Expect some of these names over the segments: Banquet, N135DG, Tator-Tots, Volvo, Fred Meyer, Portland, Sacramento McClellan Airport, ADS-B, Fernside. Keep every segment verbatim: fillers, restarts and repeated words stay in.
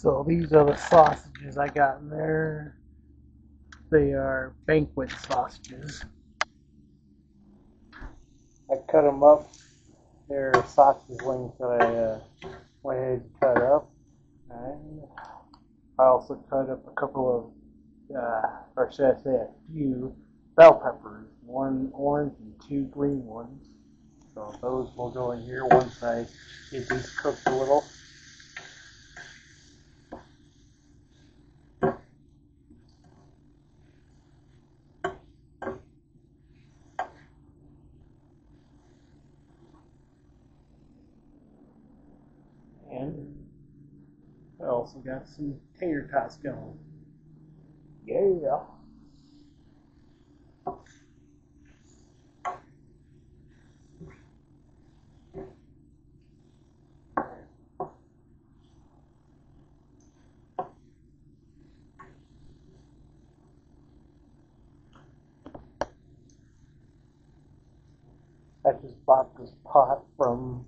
So these are the sausages I got in there. They are Banquet sausages. I cut them up. They're sausage links that I uh, went ahead and cut up. And I also cut up a couple of, uh, or should I say a few, bell peppers. One orange and two green ones. So those will go in here once I get these cooked a little. And I also got some tater tots going. Yeah. I just bought this pot from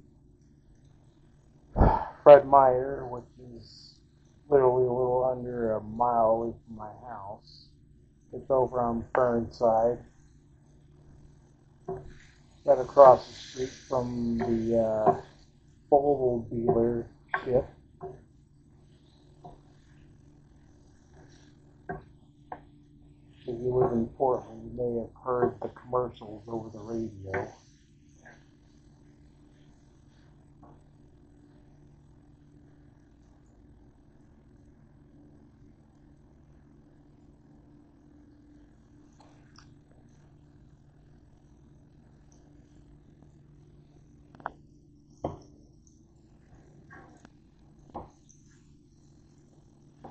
Fred Meyer, which is literally a little under a mile away from my house. It's over on Fernside, right across the street from the uh, Volvo dealership. If you live in Portland, you may have heard the commercials over the radio.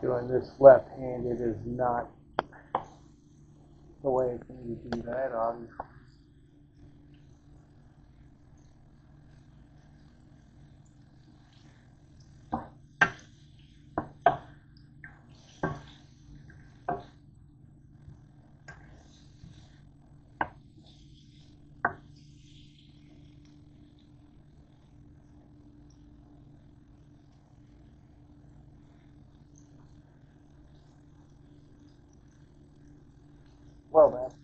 Doing this left-handed is not the way for me to do that, obviously. Well, that's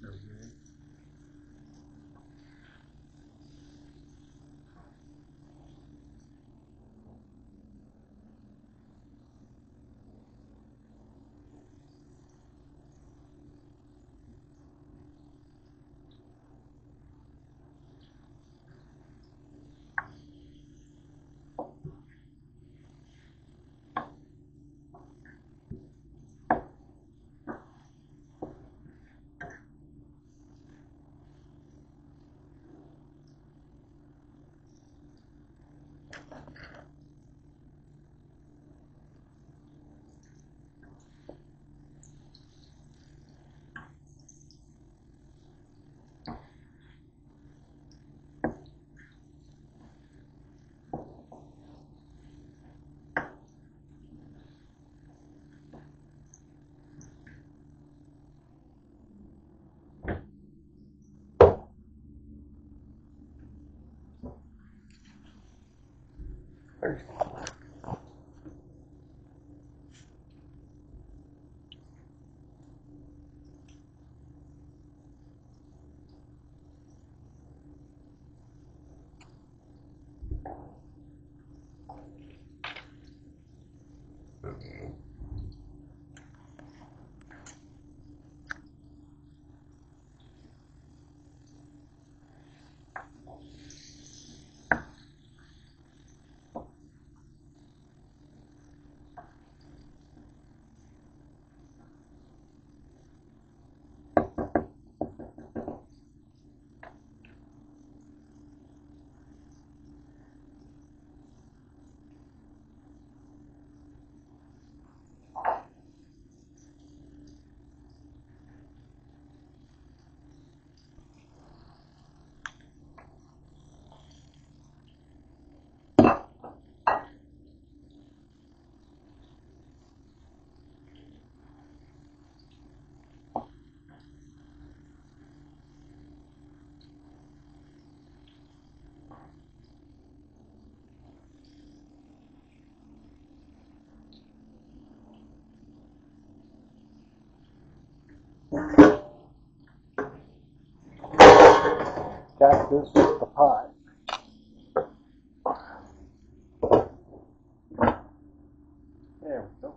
no good. Got this with the pie. There we go.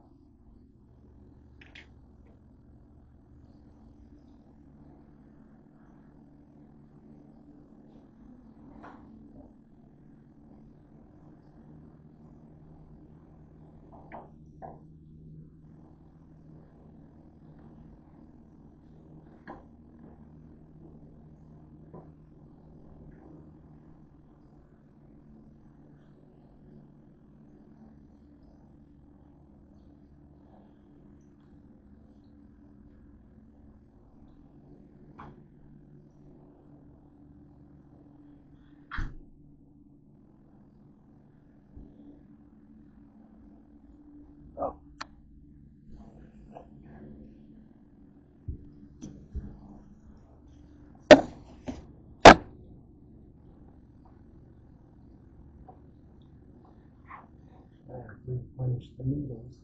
Replenish the needles.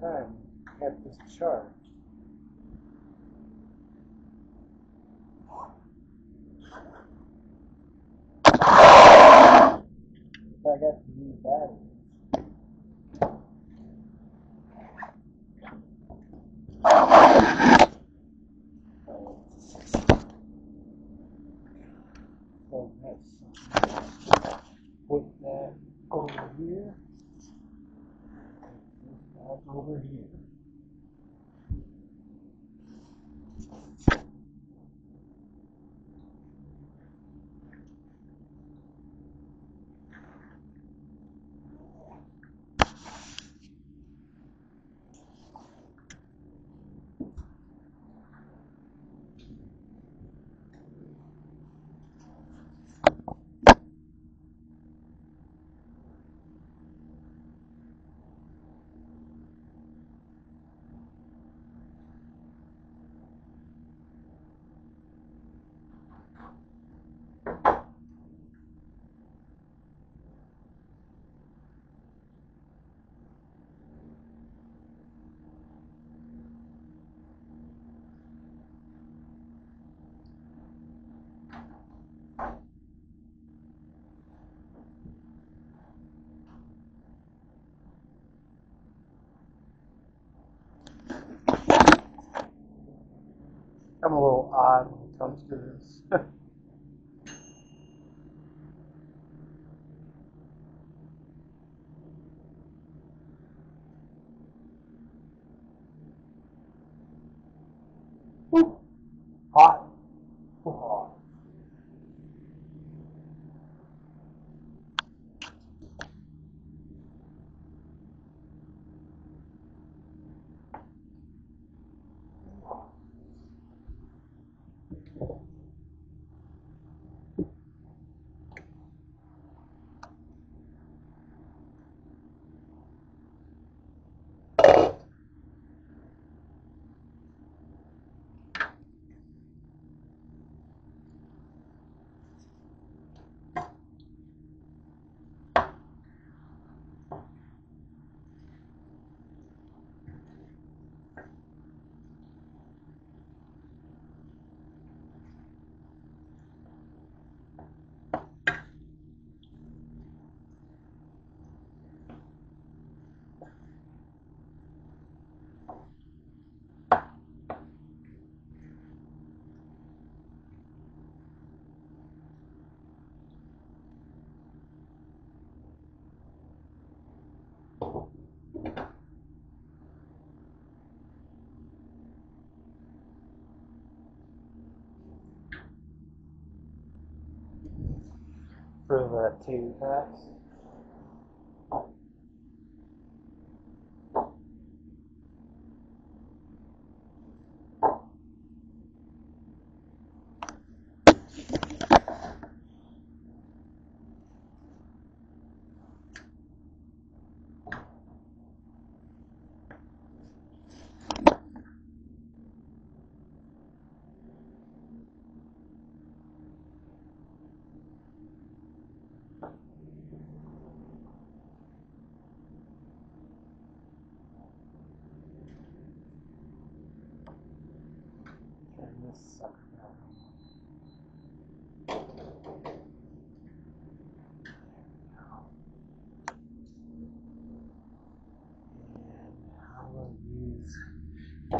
Time at this charge. If I got to use batteries. So let's put that over here. Over here. I'm a little odd when it comes to this. of uh, two packs.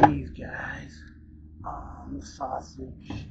These guys on the sausage.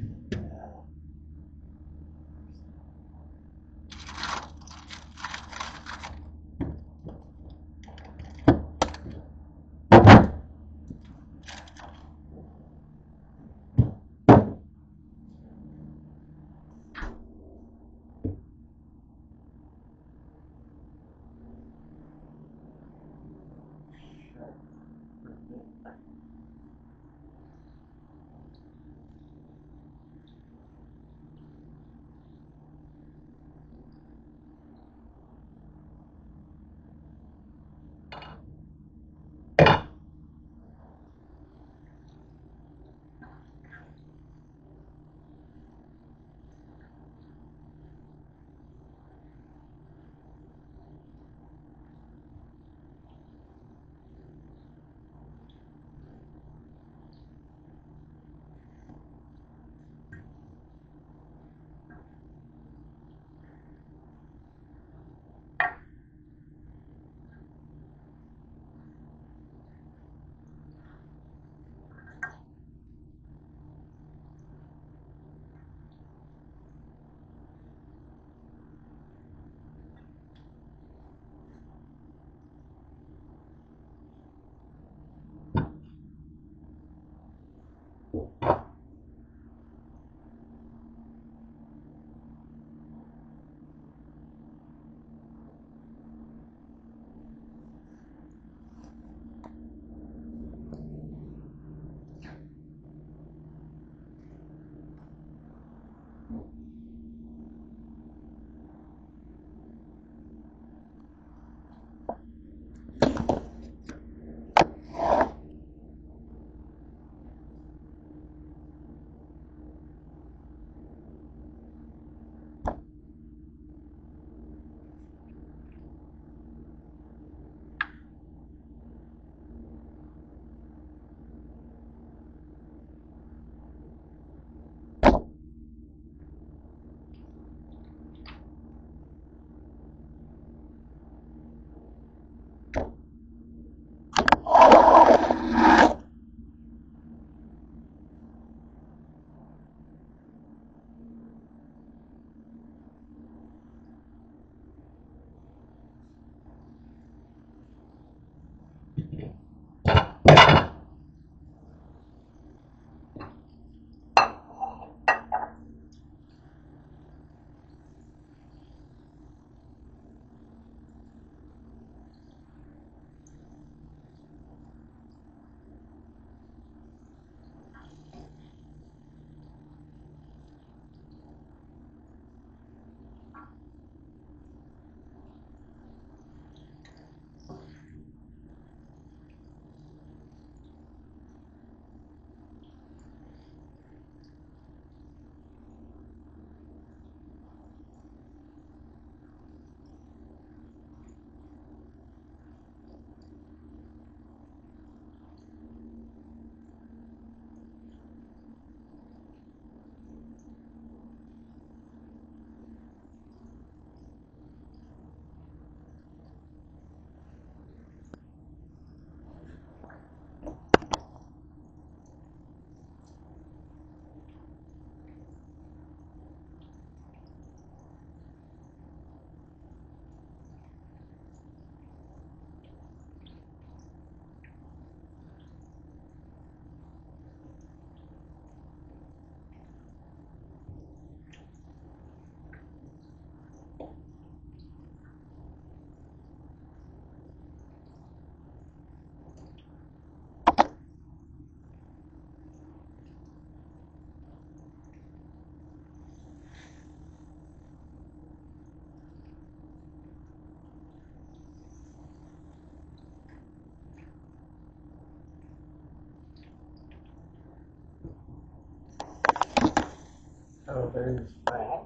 do is that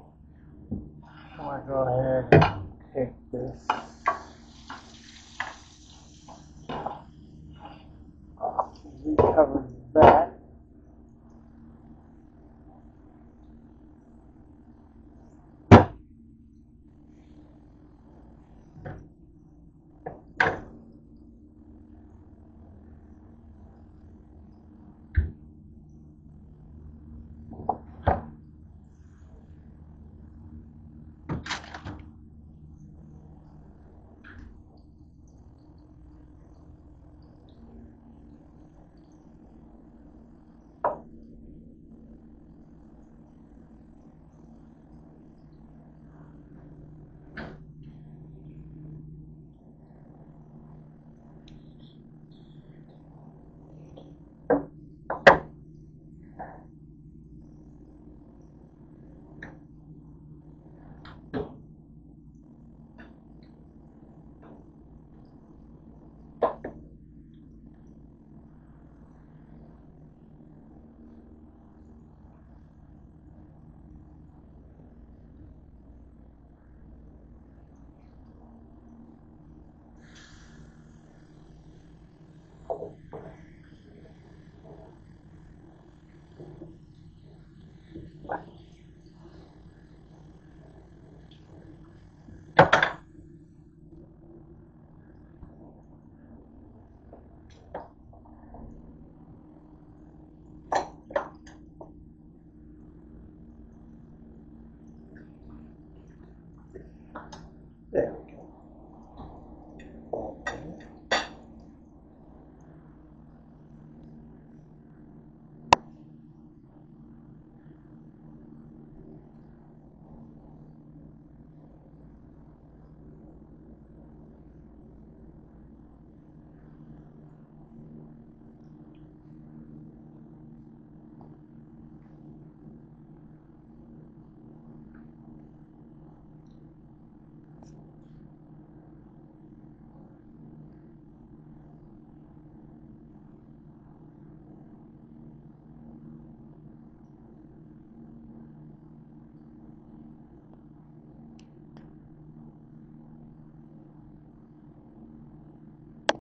I'm going to go ahead and take this off the cover.